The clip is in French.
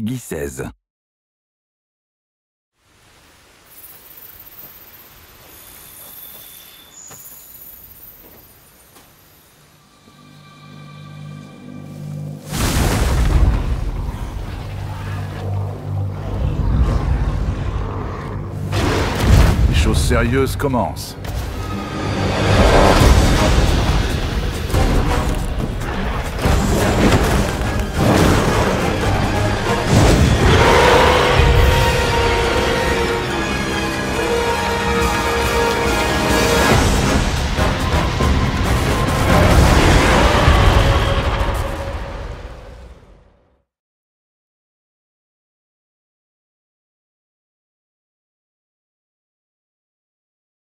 Peggy 16. Les choses sérieuses commencent.